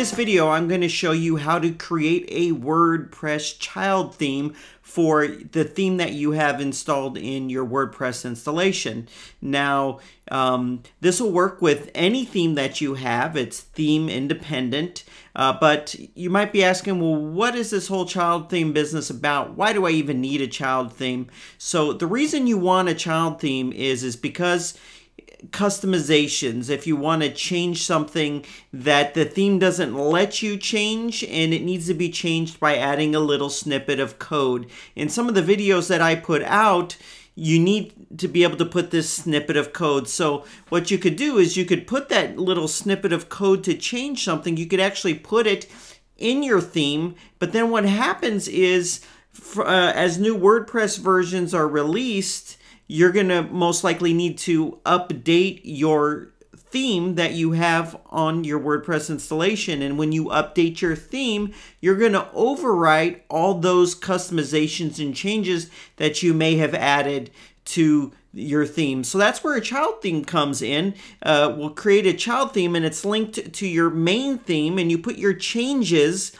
this video, I'm going to show you how to create a WordPress child theme for the theme that you have installed in your WordPress installation. Now, this will work with any theme that you have. It's theme independent, but you might be asking, well, what is this whole child theme business about? Why do I even need a child theme? So the reason you want a child theme is because customizations, if you want to change something that the theme doesn't let you change and it needs to be changed by adding a little snippet of code. In some of the videos that I put out, you need to be able to put this snippet of code. So what you could do is you could put that little snippet of code to change something. You could actually put it in your theme, but then what happens is as new WordPress versions are released, you're going to most likely need to update your theme that you have on your WordPress installation. And when you update your theme, you're going to overwrite all those customizations and changes that you may have added to your theme. So that's where a child theme comes in. We'll create a child theme and it's linked to your main theme, and you put your changes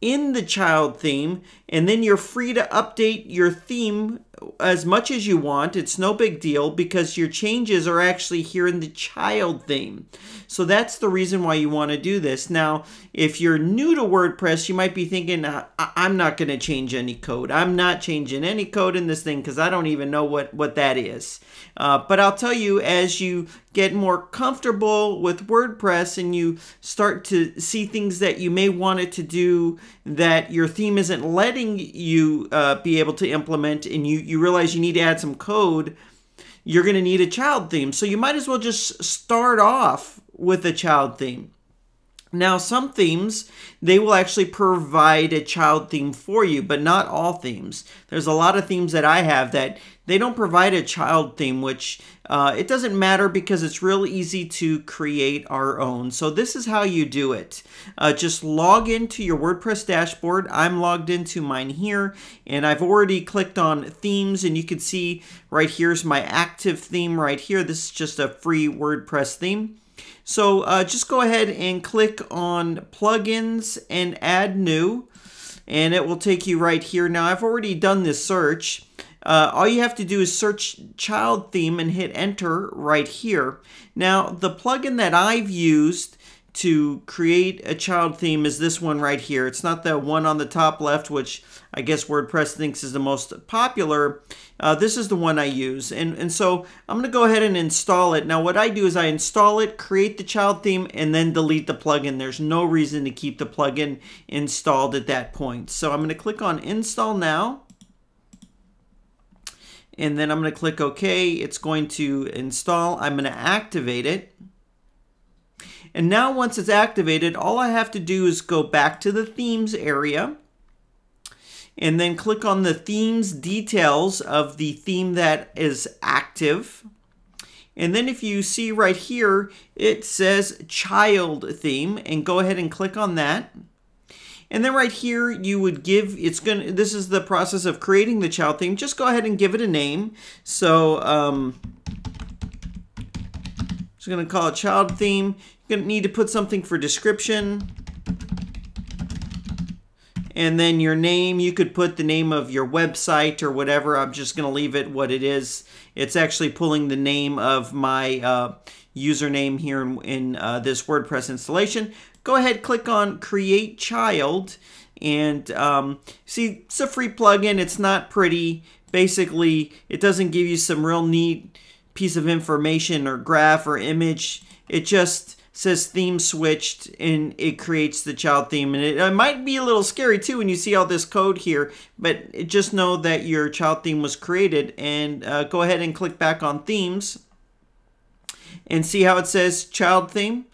in the child theme, and then you're free to update your theme as much as you want. It's no big deal because your changes are actually here in the child theme. So that's the reason why you want to do this. Now, if you're new to WordPress, you might be thinking, I'm not going to change any code. I'm not changing any code in this thing because I don't even know what that is. But I'll tell you, as you get more comfortable with WordPress and you start to see things that you may want it to do that your theme isn't letting you be able to implement, and you realize you need to add some code, you're going to need a child theme. So you might as well just start off with a child theme. Now, some themes, they will actually provide a child theme for you, but not all themes. There's a lot of themes that I have that they don't provide a child theme, which it doesn't matter because it's real easy to create our own. So this is how you do it. Just log into your WordPress dashboard. I'm logged into mine here, and I've already clicked on themes, and you can see right here's my active theme right here. This is just a free WordPress theme. So just go ahead and click on plugins and add new, and it will take you right here. Now, I've already done this search. All you have to do is search child theme and hit enter right here. Now, the plugin that I've used to create a child theme is this one right here. It's not the one on the top left, which I guess WordPress thinks is the most popular. This is the one I use. And so I'm gonna go ahead and install it. Now what I do is I install it, create the child theme, and then delete the plugin. There's no reason to keep the plugin installed at that point. So I'm gonna click on install now. And then I'm gonna click OK. It's going to install. I'm gonna activate it. And now once it's activated, all I have to do is go back to the themes area and then click on the themes details of the theme that is active. And then if you see right here, it says child theme, and go ahead and click on that. And then right here, you would give, this is the process of creating the child theme. Just go ahead and give it a name. So I'm just gonna call it child theme. You're going to need to put something for description, and then your name. You could put the name of your website or whatever. I'm just going to leave it what it is. It's actually pulling the name of my username here in this WordPress installation. Go ahead, click on Create Child, and see, it's a free plugin. It's not pretty. Basically, it doesn't give you some real neat piece of information or graph or image. It just says theme switched, and it creates the child theme. And it might be a little scary too when you see all this code here, but just know that your child theme was created. And go ahead and click back on themes and see how it says child theme.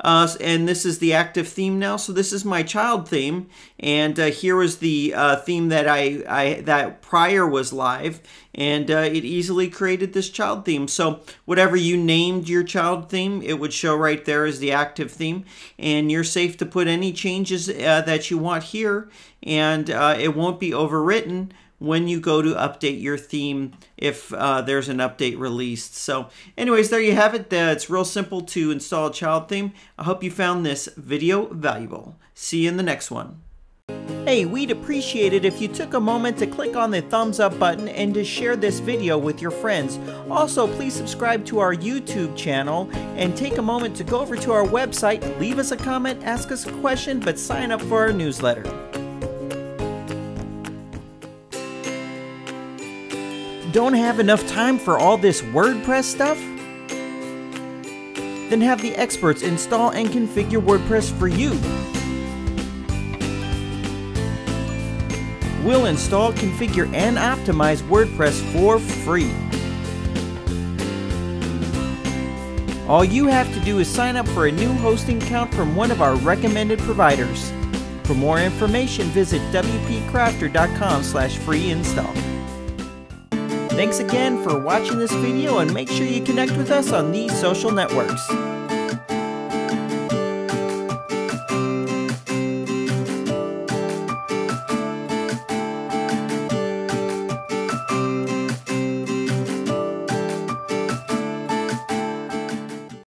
And this is the active theme now. So this is my child theme, and here was the theme that that prior was live, and it easily created this child theme. So whatever you named your child theme, it would show right there as the active theme, and you're safe to put any changes that you want here, and it won't be overwritten when you go to update your theme if there's an update released. So anyways, there you have it. It's real simple to install a child theme. I hope you found this video valuable. See you in the next one. Hey, we'd appreciate it if you took a moment to click on the thumbs up button and to share this video with your friends. Also, please subscribe to our YouTube channel and take a moment to go over to our website, leave us a comment, ask us a question, but sign up for our newsletter. Don't have enough time for all this WordPress stuff? Then have the experts install and configure WordPress for you. We'll install, configure, and optimize WordPress for free. All you have to do is sign up for a new hosting account from one of our recommended providers. For more information, visit wpcrafter.com/free install. Thanks again for watching this video, and make sure you connect with us on these social networks.